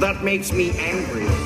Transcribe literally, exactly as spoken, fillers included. That makes me angry.